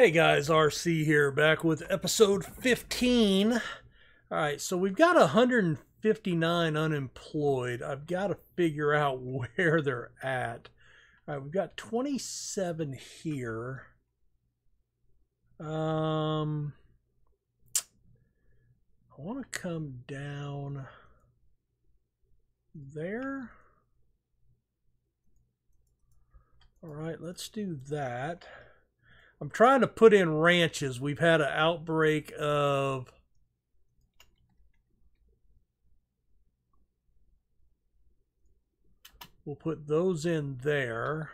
Hey guys, RC here, back with episode 15. All right, so we've got 159 unemployed. I've got to figure out where they're at. All right, we've got 27 here. I want to come down there. All right, let's do that. I'm trying to put in ranches. We've had an outbreak of we'll put those in there.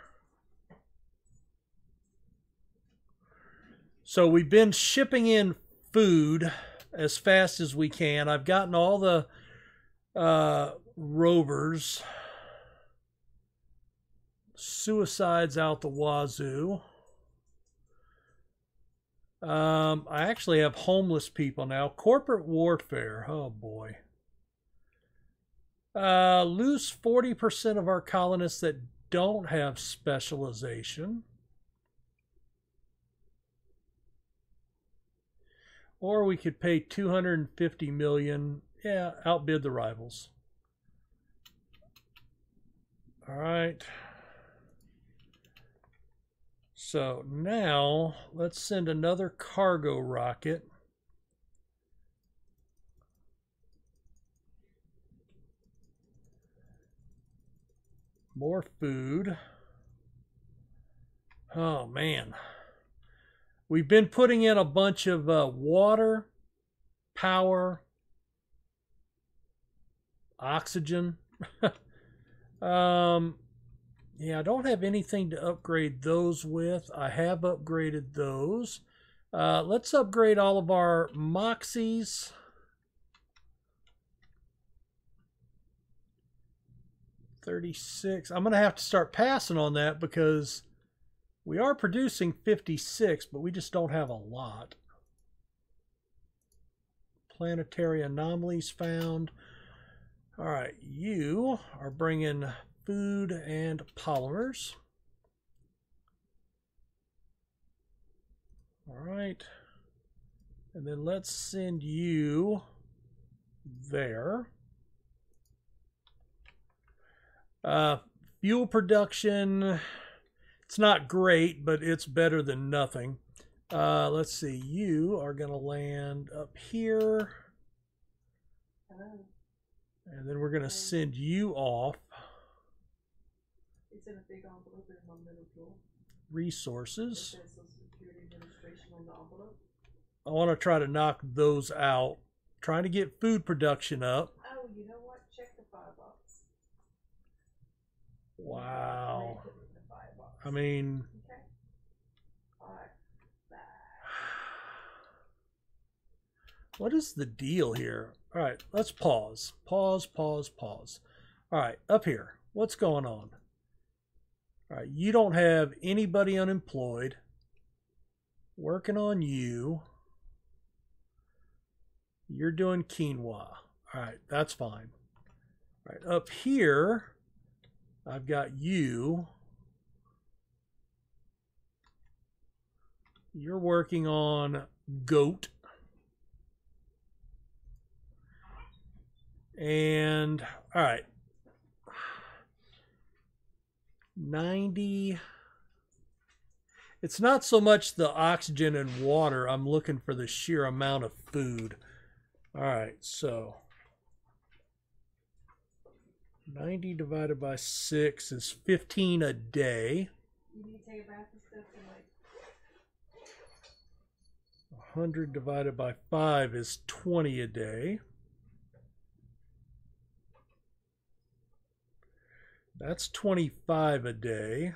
So we've been shipping in food as fast as we can. I've gotten all the rovers. Suicides out the wazoo. I actually have homeless people now. Corporate warfare. Oh, boy. Lose 40% of our colonists that don't have specialization. Or we could pay $250 million. Yeah, outbid the rivals. All right. So now let's send another cargo rocket. More food. Oh man. We've been putting in a bunch of water, power, oxygen. Yeah, I don't have anything to upgrade those with. I have upgraded those. Let's upgrade all of our Moxies. I'm going to have to start passing on that because we are producing 56, but we just don't have a lot. Planetary anomalies found. All right, you are bringing food and polymers. All right. And then let's send you there. Fuel production. It's not great, but it's better than nothing. Let's see. You are going to land up here. And then we're going to send you off. It's in a big envelope in one middle drawer. Resources. It says Social Security Administration on the envelope. I want to try to knock those out. Trying to get food production up. Oh, you know what? Check the firebox. Wow. I mean. Okay. All right. What is the deal here? All right. Let's pause. Pause, pause, pause. All right. Up here. What's going on? All right, you don't have anybody unemployed. Working on you. You're doing quinoa. All right, that's fine. All right, up here, I've got you. You're working on goat. And, all right. 90. It's not so much the oxygen and water. I'm looking for the sheer amount of food. All right, so 90 divided by 6 is 15 a day. You need to take a bath and stuff and like 100 divided by 5 is 20 a day. That's 25 a day.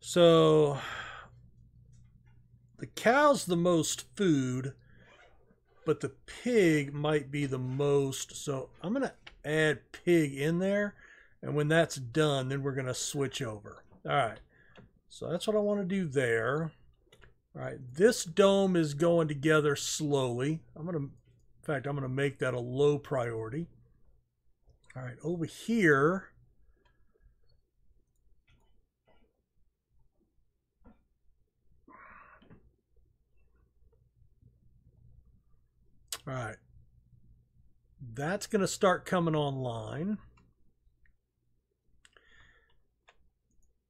So the cow's the most food, but the pig might be the most. So I'm going to add pig in there. And when that's done, then we're going to switch over. All right. So that's what I want to do there. All right. This dome is going together slowly. In fact, I'm going to make that a low priority. All right, over here, that's going to start coming online.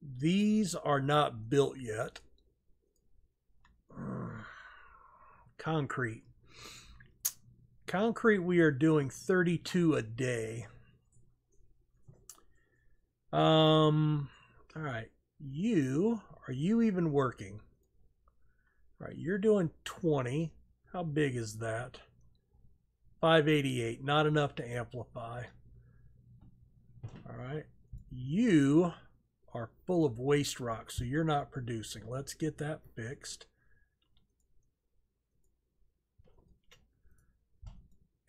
These are not built yet. Concrete. Concrete, we are doing 32 a day. All right. Are you even working? All right, you're doing 20. How big is that? 588, not enough to amplify. All right. You are full of waste rock, so you're not producing. Let's get that fixed.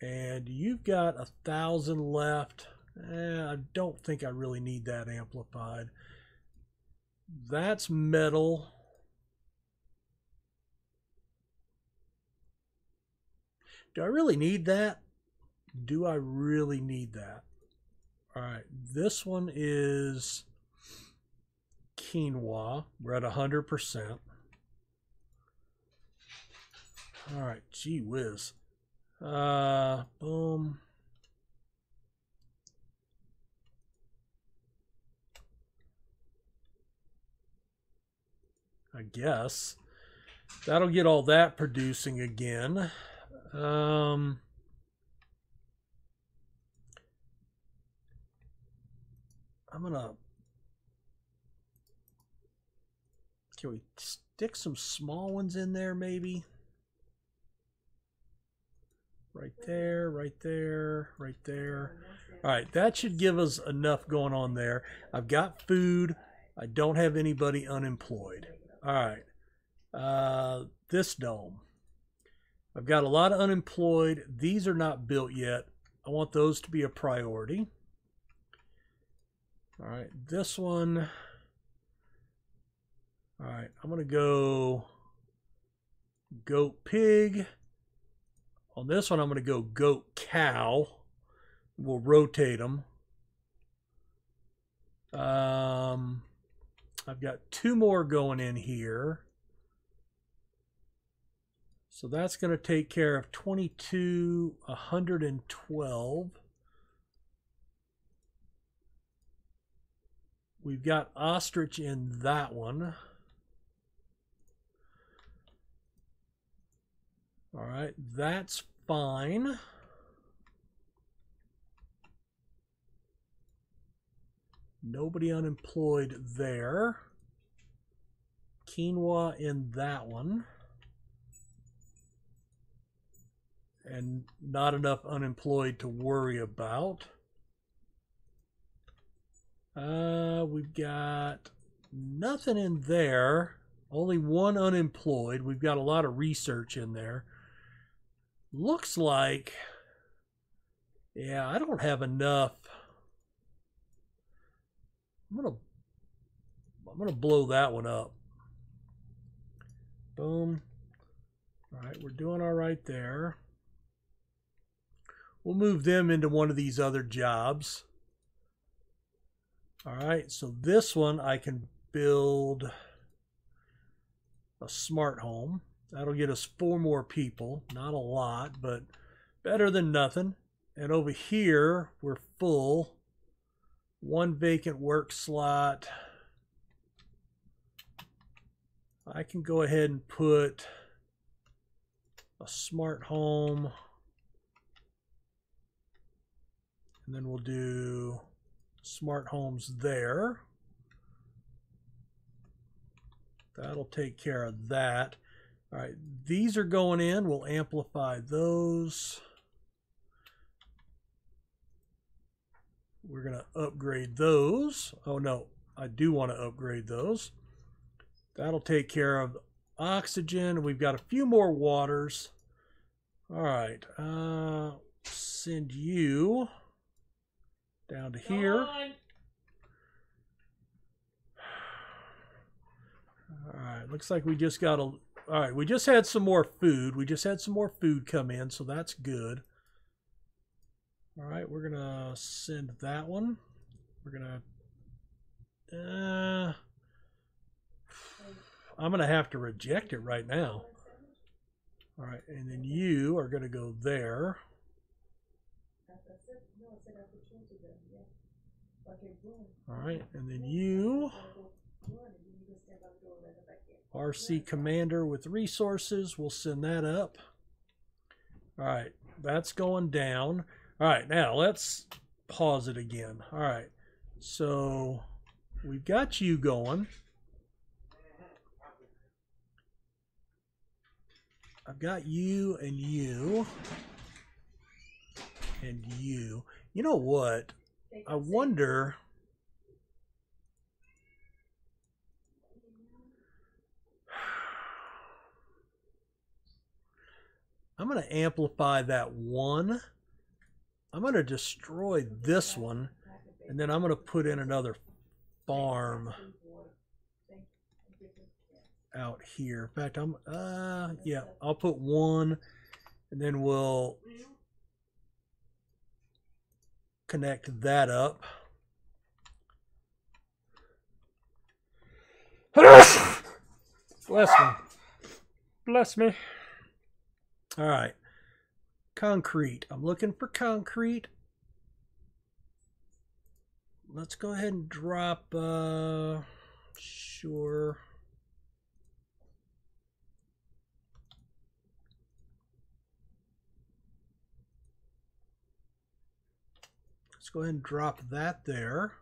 And you've got 1,000 left. I don't think I really need that amplified. That's metal. Do I really need that? Do I really need that? All right, this one is quinoa. We're at 100%. All right, gee whiz. Boom. I guess that'll get all that producing again. Can we stick some small ones in there maybe? Right there, right there, right there. All right, that should give us enough going on there. I've got food. I don't have anybody unemployed. All right, this dome. I've got a lot of unemployed. These are not built yet. I want those to be a priority. All right, this one. All right, I'm gonna go goat pig. On this one, I'm going to go goat cow. We'll rotate them. I've got two more going in here. So that's going to take care of 22, 112. We've got ostrich in that one. All right, that's fine. Nobody unemployed there. Quinoa in that one. And not enough unemployed to worry about. We've got nothing in there. Only one unemployed. We've got a lot of research in there. Looks like, yeah, I don't have enough. I'm gonna blow that one up. Boom. All right, we're doing all right there. We'll move them into one of these other jobs. All right, so this one I can build a smart home. That'll get us 4 more people. Not a lot, but better than nothing. And over here, we're full. 1 vacant work slot. I can go ahead and put a smart home. And then we'll do smart homes there. That'll take care of that. All right, these are going in. We'll amplify those. We're going to upgrade those. Oh, no, I do want to upgrade those. That'll take care of oxygen. We've got a few more waters. All right, send you down to here. All right, looks like we just got a... All right, we just had some more food. We just had some more food come in, so that's good. All right, we're going to send that one. We're going to... I'm going to have to reject it right now. All right, and then you are going to go there. All right, and then you RC Commander with resources. We'll send that up. All right, that's going down. All right, now let's pause it again. All right, so we've got you going. I've got you and you and you. You know what? I wonder. I'm going to amplify that one. I'm going to destroy this one, and then I'm going to put in another farm out here. In fact, I'm yeah, I'll put one, and then we'll connect that up. Bless me. Bless me. All right, concrete. I'm looking for concrete. Let's go ahead and drop, sure. Let's go ahead and drop that there.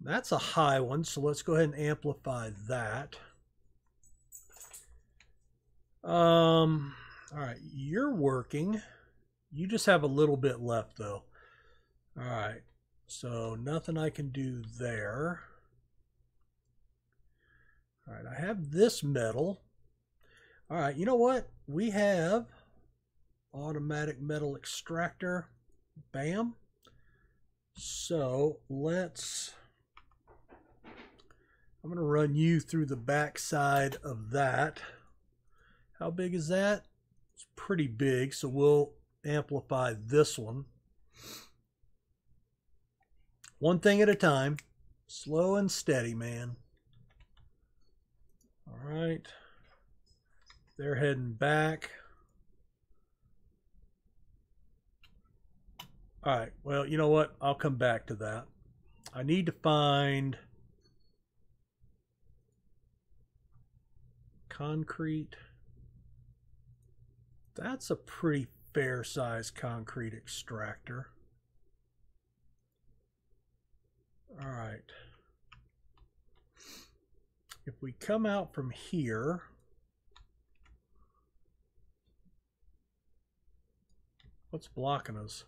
That's a high one, so let's go ahead and amplify that. All right, you're working. You just have a little bit left though. All right, so nothing I can do there. All right, I have this metal. All right, you know what? We have automatic metal extractor. Bam. So let's, I'm going to run you through the backside of that. How big is that? It's pretty big, so we'll amplify this one. One thing at a time. Slow and steady, man. All right. They're heading back. All right. Well, you know what? I'll come back to that. I need to find concrete. That's a pretty fair size concrete extractor. All right. If we come out from here, what's blocking us?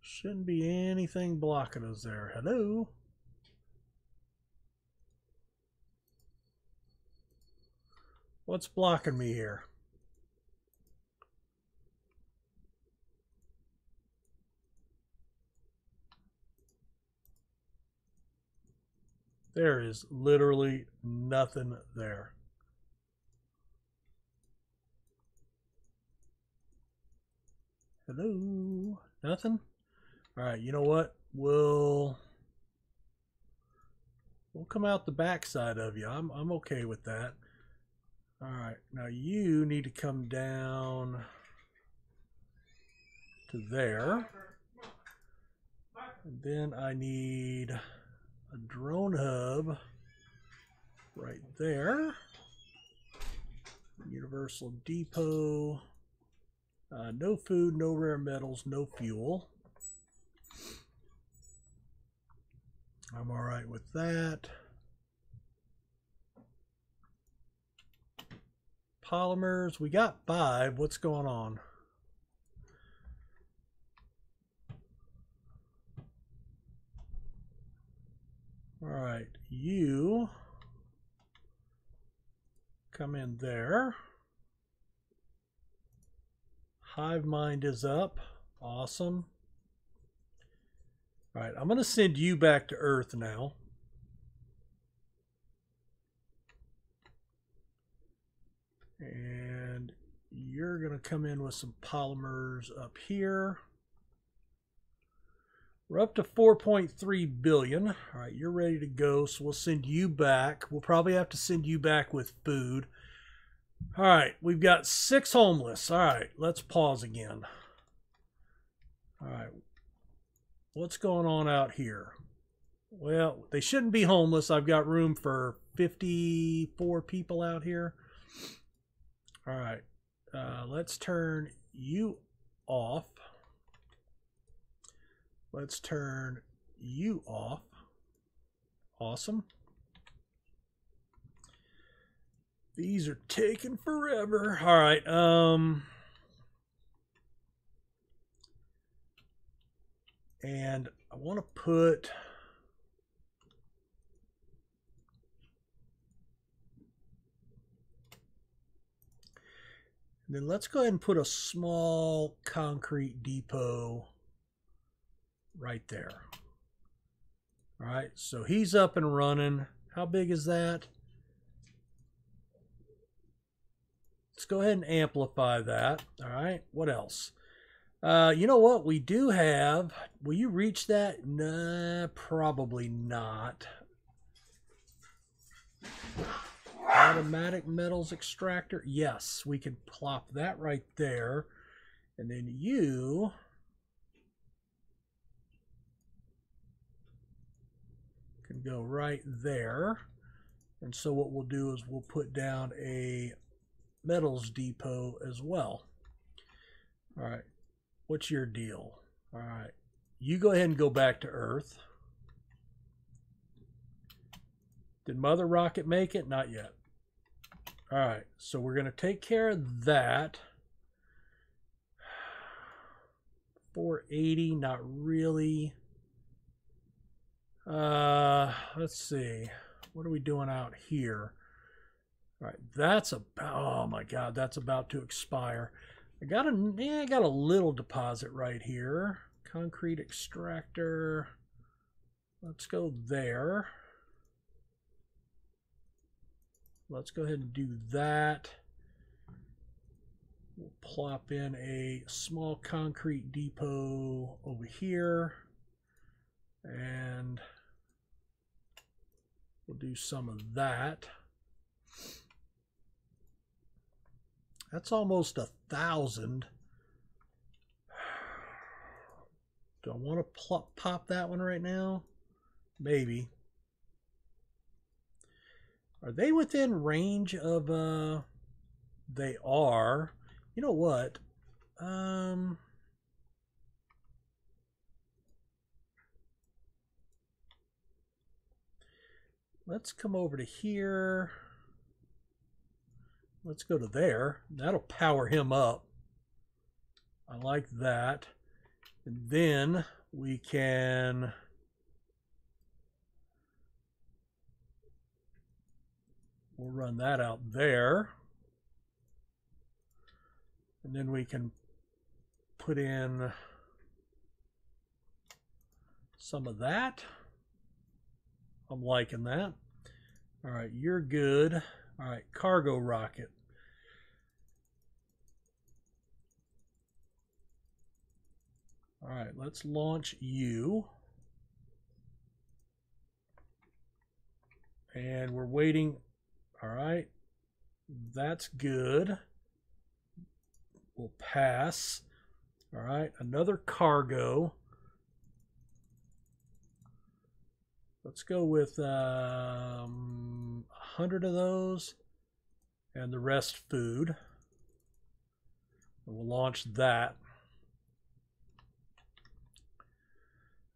Shouldn't be anything blocking us there. Hello? What's blocking me here? There is literally nothing there. Hello? Nothing? All right, you know what? We'll come out the backside of you. I'm okay with that. All right, now you need to come down to there. And then I need a drone hub right there. Universal Depot. No food, no rare metals, no fuel. I'm all right with that. Polymers, we got 5. What's going on? All right, you come in there. Hive mind is up. Awesome. All right, I'm going to send you back to Earth now. And you're going to come in with some polymers up here. We're up to 4.3 billion. All right, you're ready to go, so we'll send you back. We'll probably have to send you back with food. All right, we've got 6 homeless. All right, let's pause again. All right, what's going on out here? Well, they shouldn't be homeless. I've got room for 54 people out here. All right, let's turn you off. Let's turn you off. Awesome. These are taking forever. All right. And I want to put and then let's go ahead and put a small concrete depot right there. All right. So he's up and running. How big is that? Let's go ahead and amplify that. All right. What else? You know what? We do have... Will you reach that? Nah, probably not. Automatic metals extractor. Yes, we can plop that right there. And then you... can go right there. And so what we'll do is we'll put down a... metals depot as well. All right, what's your deal? All right, you go ahead and go back to Earth. Did Mother Rocket make it? Not yet. All right, so we're going to take care of that. 480, not really. Let's see, what are we doing out here? All right, that's about, oh my God, that's about to expire. I got a little deposit right here. Concrete extractor. Let's go there. Let's go ahead and do that. We'll plop in a small concrete depot over here. And we'll do some of that. That's almost 1,000. Do I want to pop that one right now? Maybe. Are they within range of, they are. You know what? Let's come over to here. Let's go to there. That'll power him up. I like that. And then we can... we'll run that out there. And then we can put in some of that. I'm liking that. All right, you're good. All right, cargo rocket. All right, let's launch you. And we're waiting. All right, that's good. We'll pass. All right, another cargo. Let's go with 100 of those and the rest food. And we'll launch that.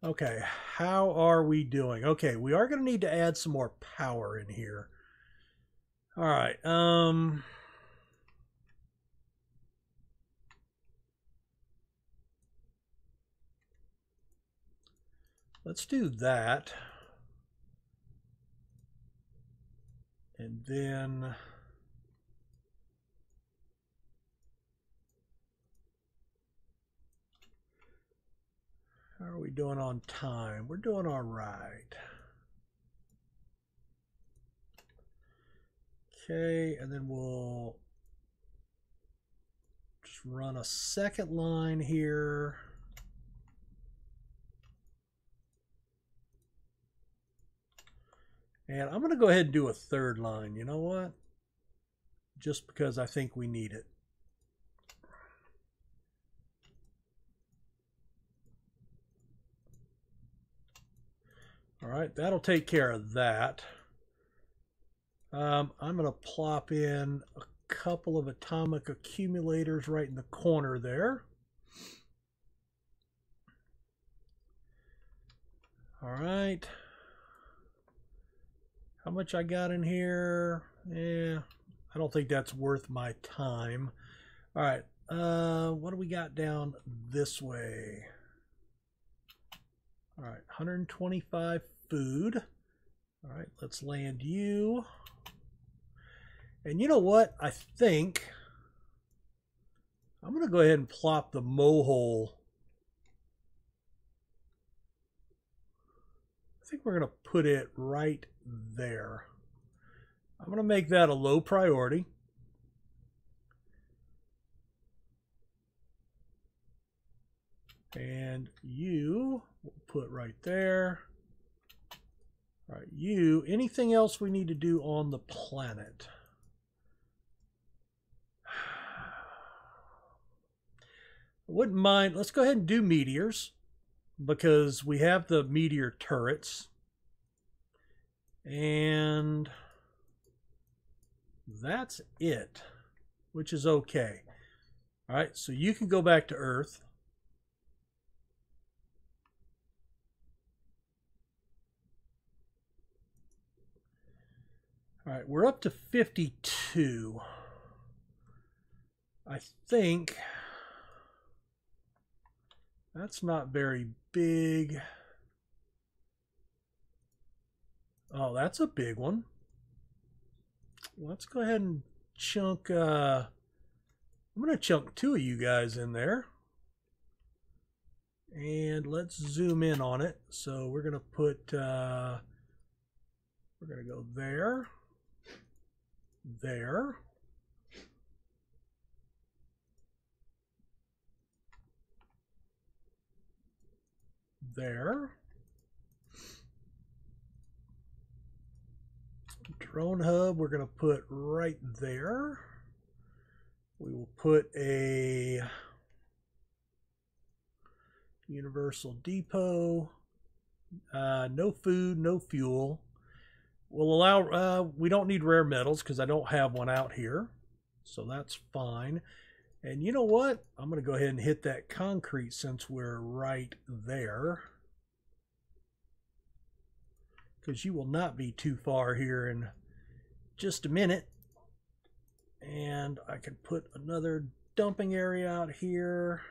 Okay, how are we doing? Okay, we are going to need to add some more power in here. All right. Let's do that. And then how are we doing on time? We're doing all right. Okay, and then we'll just run a second line here. And I'm going to go ahead and do a third line. You know what? just because I think we need it. All right, that'll take care of that. I'm going to plop in a couple of atomic accumulators right in the corner there. All right. How much I got in here? Yeah, I don't think that's worth my time. All right, what do we got down this way? All right, 125 food. All right, let's land you. And you know what? I think I'm going to go ahead and plop the mohole. I think we're going to put it right there. I'm going to make that a low priority. And you we'll put right there. All right, you. Anything else we need to do on the planet? I wouldn't mind. Let's go ahead and do meteors because we have the meteor turrets. And that's it, which is okay. All right, so you can go back to Earth. All right, we're up to 52. I think that's not very big. Oh, that's a big one. Let's go ahead and chunk. I'm going to chunk two of you guys in there. And let's zoom in on it. So we're going to put, we're going to go there. There. There. Drone hub, we're going to put right there. We will put a universal depot. No food, no fuel. We'll allow, we don't need rare metals because I don't have one out here. So that's fine. And you know what? I'm going to go ahead and hit that concrete since we're right there. Because you will not be too far here in just a minute. And I can put another dumping area out here.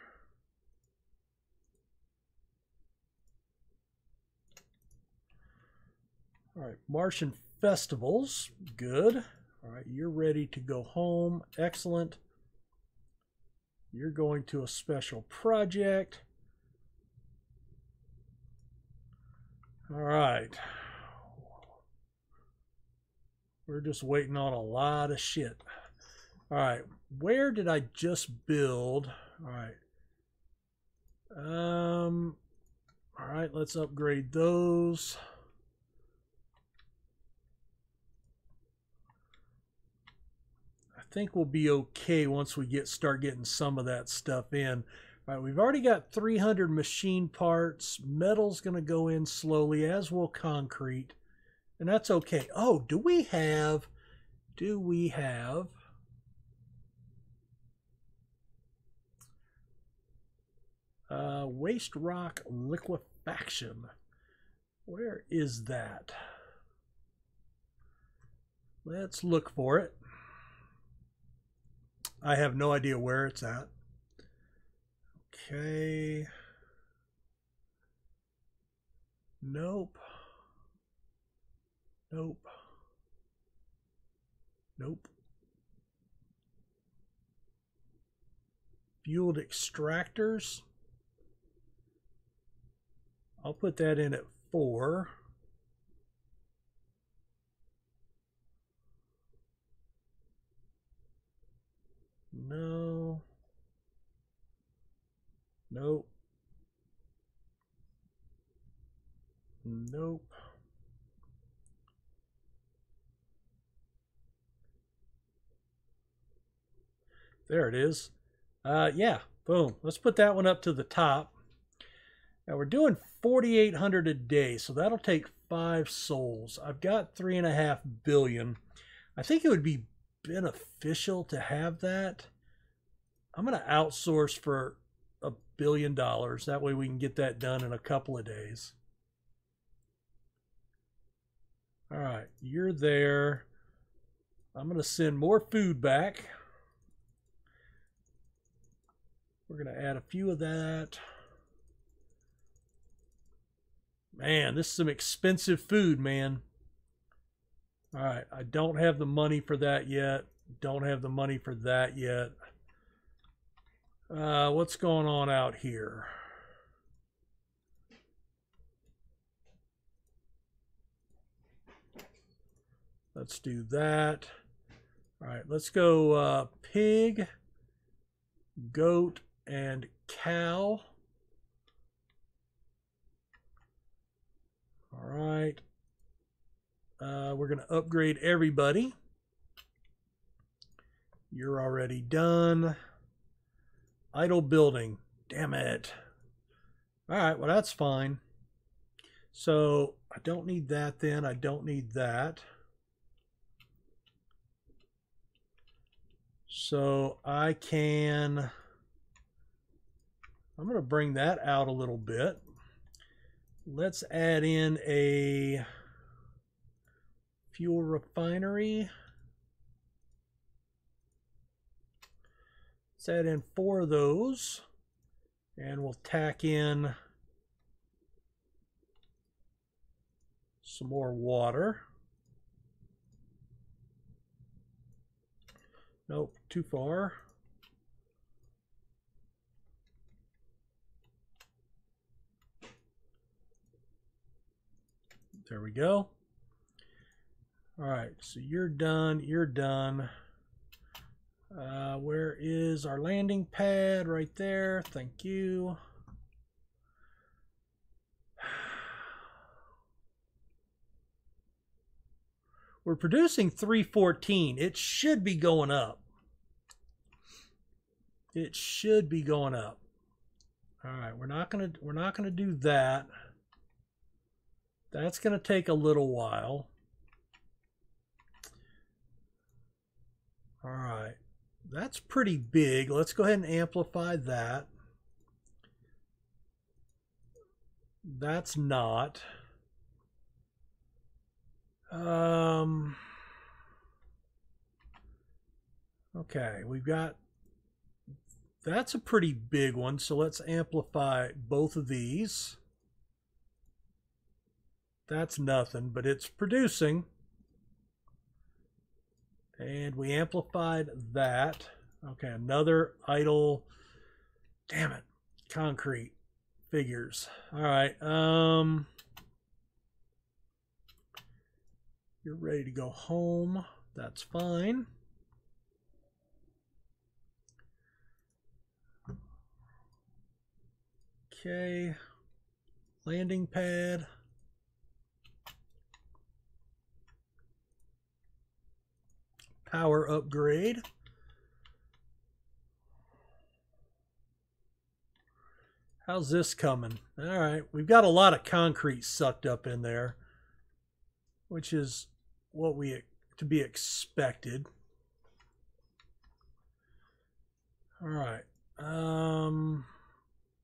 All right, Martian festivals, good. All right, you're ready to go home, excellent. You're going to a special project. All right. We're just waiting on a lot of shit. All right, where did I just build? All right. All right, let's upgrade those. I think we'll be okay once we start getting some of that stuff in. All right, we've already got 300 machine parts. Metal's going to go in slowly, as will concrete, and that's okay. Oh, do we have waste rock liquefaction? Where is that? Let's look for it. I have no idea where it's at. Okay. Nope. Nope. Nope. Fueled extractors. I'll put that in at 4. No. Nope. Nope. There it is. Yeah, boom. Let's put that one up to the top. Now we're doing 4,800 a day, so that'll take 5 souls. I've got 3.5 billion. I think it would be beneficial to have that. I'm going to outsource for $1 billion. That way we can get that done in a couple of days. All right, you're there. I'm going to send more food back. We're going to add a few of that. Man, this is some expensive food, man. All right, I don't have the money for that yet. Don't have the money for that yet. What's going on out here? Let's do that. All right, let's go pig, goat, and cow. All right. We're going to upgrade everybody. You're already done. Idle building. Damn it. All right, well, that's fine. So I don't need that then. I don't need that. So I can... I'm going to bring that out a little bit. Let's add in a fuel refinery. Let's add in 4 of those. And we'll tack in some more water. Nope, too far. There we go. All right, so you're done. You're done. Where is our landing pad? Right there. Thank you. We're producing 314. It should be going up. It should be going up. All right, we're not gonna do that. That's going to take a little while. All right. That's pretty big. Let's go ahead and amplify that. That's not. Okay, we've got... That's a pretty big one, so let's amplify both of these. That's nothing, but it's producing. And we amplified that. Okay, another idle. Damn it. Concrete figures. All right. You're ready to go home. That's fine. Okay. Landing pad. Power upgrade. How's this coming? All right, we've got a lot of concrete sucked up in there, which is what we to be expected. All right,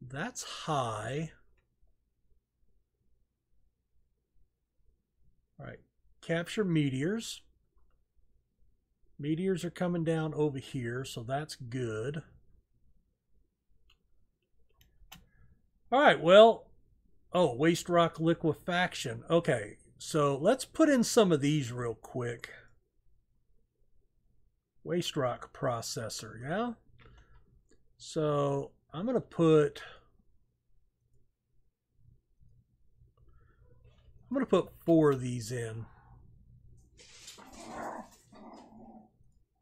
that's high. All right, capture meteors. Meteors are coming down over here, so that's good. All right, well, oh, waste rock liquefaction. Okay, so let's put in some of these real quick. Waste rock processor, yeah? So I'm going to put... I'm going to put 4 of these in.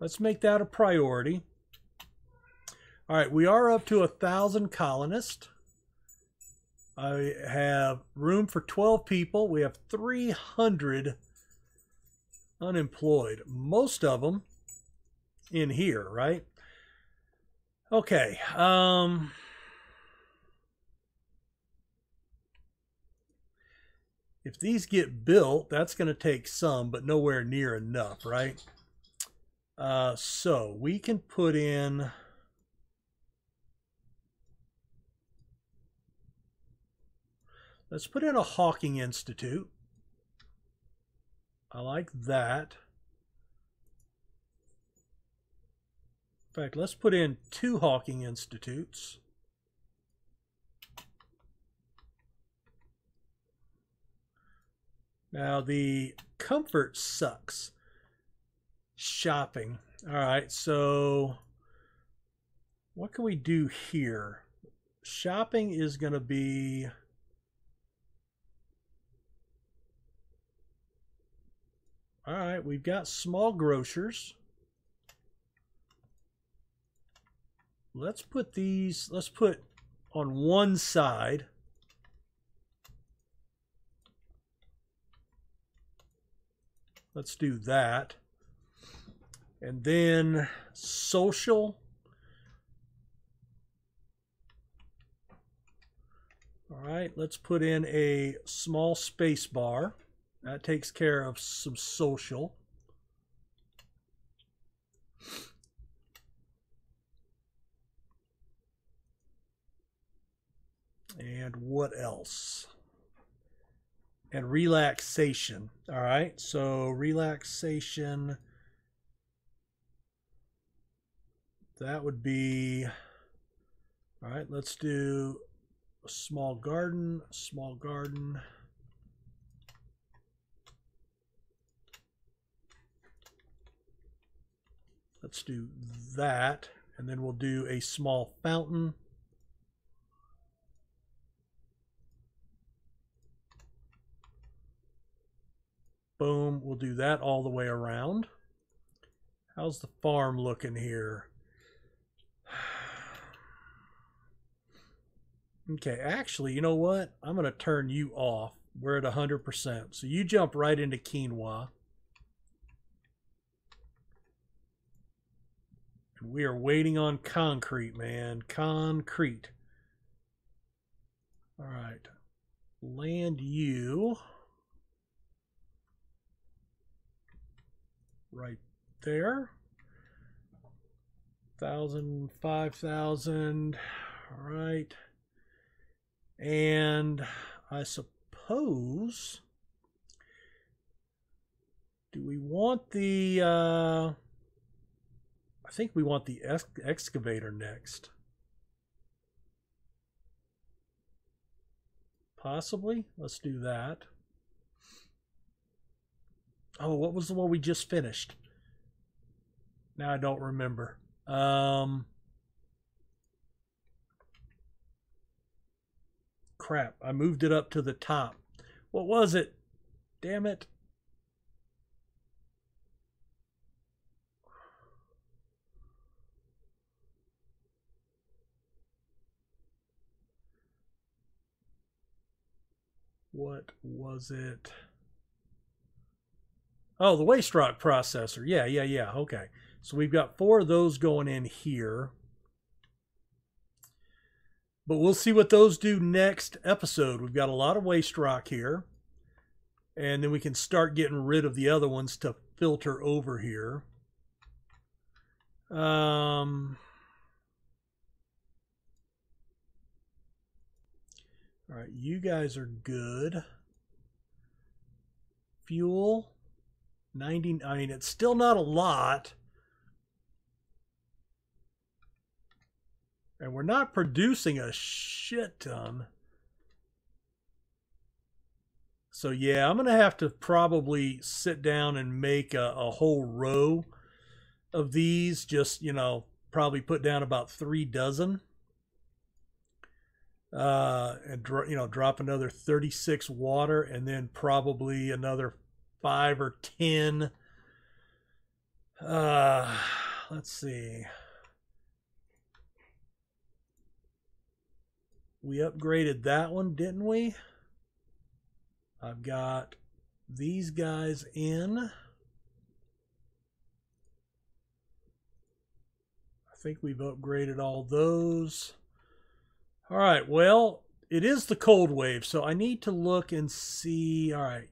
Let's make that a priority. All right, we are up to 1,000 colonists. I have room for 12 people. We have 300 unemployed. Most of them in here, right? Okay. If these get built, that's going to take some, but nowhere near enough, right? So we can put in... Let's put in a Hawking Institute. I like that. In fact, let's put in 2 Hawking Institutes. Now, the comfort sucks. Shopping. All right, so what can we do here? Shopping is going to be... All right, we've got small grocers. Let's put these, let's put on one side. Let's do that. And then social. All right, let's put in a small space bar. That takes care of some social. And what else? And relaxation. All right, so relaxation, that would be, all right, let's do a small garden, small garden. Let's do that, and then we'll do a small fountain. Boom, we'll do that all the way around. How's the farm looking here? Okay, actually, you know what? I'm going to turn you off. We're at 100%. So you jump right into quinoa. We are waiting on concrete, man. Concrete. All right. Land you. Right there. 1,000, 5,000. All right. And I suppose... Do we want the... I think we want the excavator next. Possibly. Let's do that. Oh, what was the one we just finished? Now I don't remember. Crap. I moved it up to the top. What was it? Damn it. What was it? Oh, the waste rock processor. Yeah. Okay. So we've got 4 of those going in here. But we'll see what those do next episode. We've got a lot of waste rock here. And then we can start getting rid of the other ones to filter over here. All right, you guys are good. Fuel, 90, I mean, it's still not a lot. And we're not producing a shit ton. So yeah, I'm gonna have to probably sit down and make a whole row of these. Just, you know, probably put down about 3 dozen. And drop another 36 water, and then probably another 5 or 10. Let's see. We upgraded that one, didn't we? I've got these guys in. I think we've upgraded all those. All right, well, it is the cold wave, so I need to look and see. All right,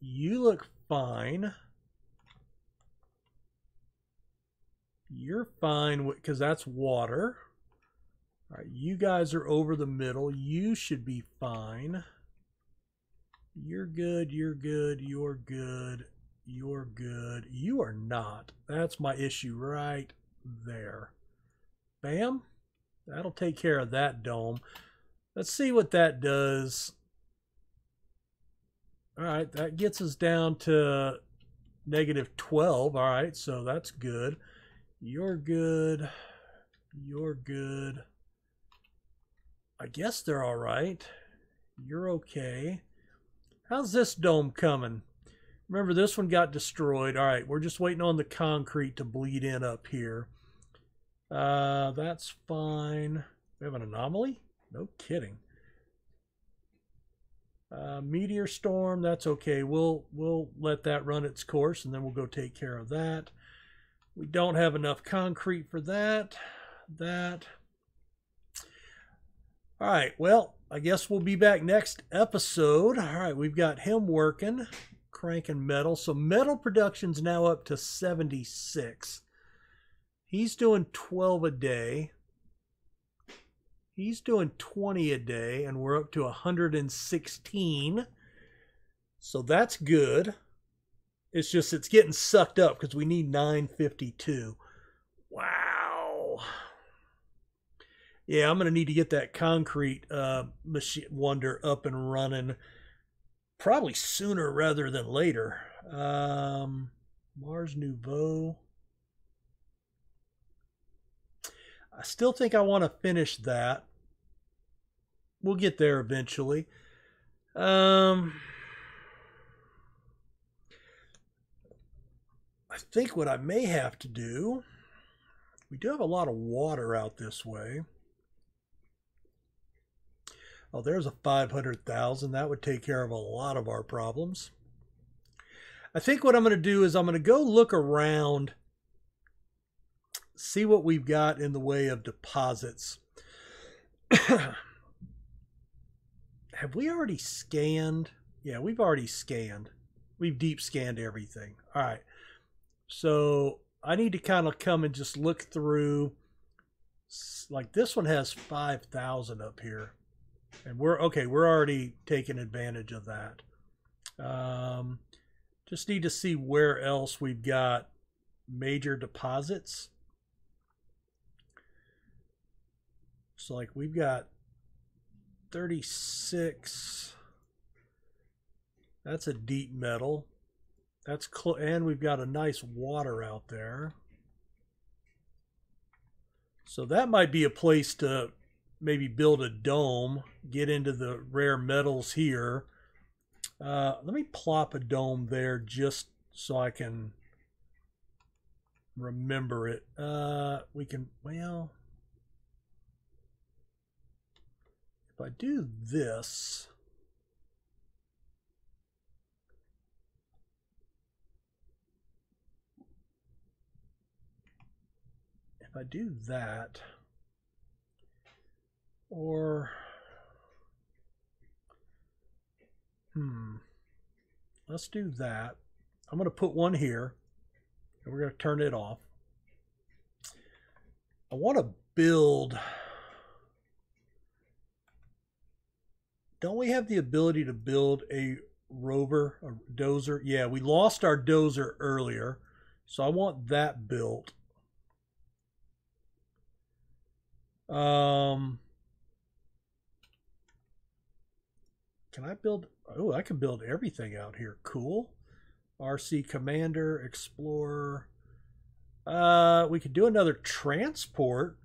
you look fine. You're fine because that's water. All right, you guys are over the middle. You should be fine. You're good, you're good, you're good, you're good. You are not. That's my issue right there. Bam. That'll take care of that dome. Let's see what that does. All right, that gets us down to -12. All right, so that's good. You're good. You're good. I guess they're all right. You're okay. How's this dome coming? Remember, this one got destroyed. All right, we're just waiting on the concrete to bleed in up here. That's fine. We have an anomaly? No kidding. Meteor storm, that's okay. We'll let that run its course, and then we'll go take care of that. We don't have enough concrete for that. All right, well, I guess we'll be back next episode. All right, we've got him working, cranking metal. So metal production's now up to 76. He's doing 12 a day. He's doing 20 a day, and we're up to 116. So that's good. It's just it's getting sucked up because we need 952. Wow. Yeah, I'm going to need to get that concrete machine wonder up and running probably sooner rather than later. Mars Nouveau. I still think I want to finish that. We'll get there eventually. I think what I may have to do, we do have a lot of water out this way. Oh, there's a 500,000. That would take care of a lot of our problems. I think what I'm going to do is I'm going to go look around, see what we've got in the way of deposits. Have we already scanned? Yeah, we've already scanned. We've deep scanned everything. All right. So I need to kind of come and just look through. Like this one has 5,000 up here. And we're okay. We're already taking advantage of that. Just need to see where else we've got major deposits. So like we've got 36. That's a deep metal. That's close, and we've got a nice water out there. So that might be a place to maybe build a dome, get into the rare metals here. Let me plop a dome there just so I can remember it. We can, well, if I do this, if I do that, or let's do that. I'm going to put one here, and we're going to turn it off. I want to build. Don't we have the ability to build a rover, a dozer? Yeah, we lost our dozer earlier, so I want that built. Can I build? Oh, I can build everything out here. Cool. RC Commander, Explorer. We could do another transport.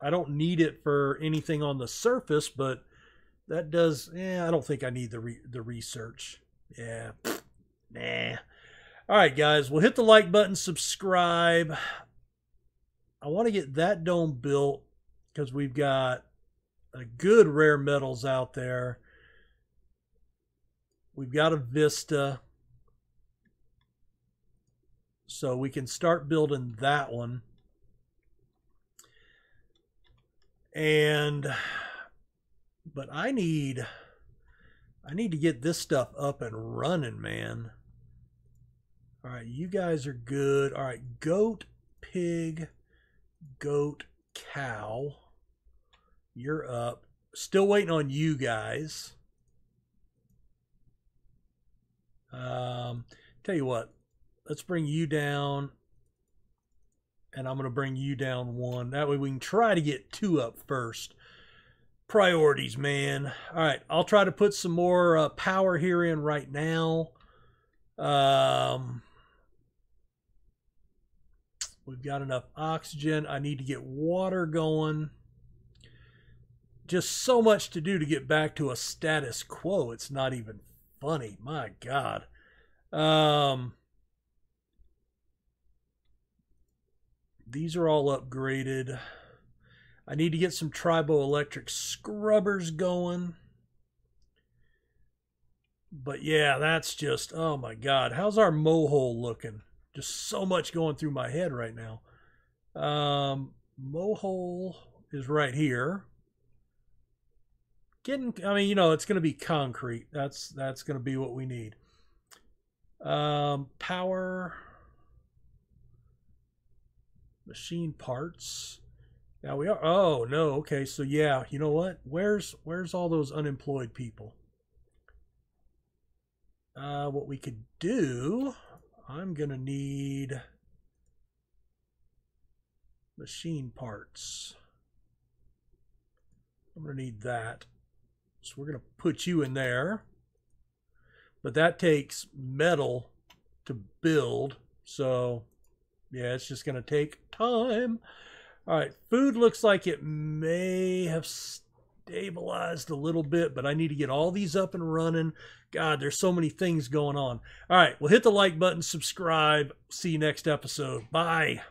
I don't need it for anything on the surface, but that does. Yeah, I don't think I need the research. Yeah, nah. All right, guys. We'll hit the like button, subscribe. I want to get that dome built, because we've got a good rare metals out there. We've got a vista. So we can start building that one. And, but I need to get this stuff up and running, man. All right, you guys are good. All right, goat, pig, goat, cow. You're up. Still waiting on you guys. Tell you what, let's bring you down. And I'm going to bring you down one. That way we can try to get two up first. Priorities, man. All right, I'll try to put some more power here in right now. We've got enough oxygen. I need to get water going. Just so much to do to get back to a status quo. It's not even funny. My God. These are all upgraded. I need to get some triboelectric scrubbers going. But yeah, that's just, oh my God. How's our mohole looking? Just so much going through my head right now. Mohole is right here. I mean, you know, it's going to be concrete. That's going to be what we need. Power. Machine parts. Now we are, oh no, okay, so yeah, you know what? Where's all those unemployed people? What we could do, I'm gonna need machine parts. I'm gonna need that. So we're gonna put you in there. But that takes metal to build, so yeah, it's just going to take time. All right, food looks like it may have stabilized a little bit, but I need to get all these up and running. God, there's so many things going on. All right, well, hit the like button, subscribe. See you next episode. Bye.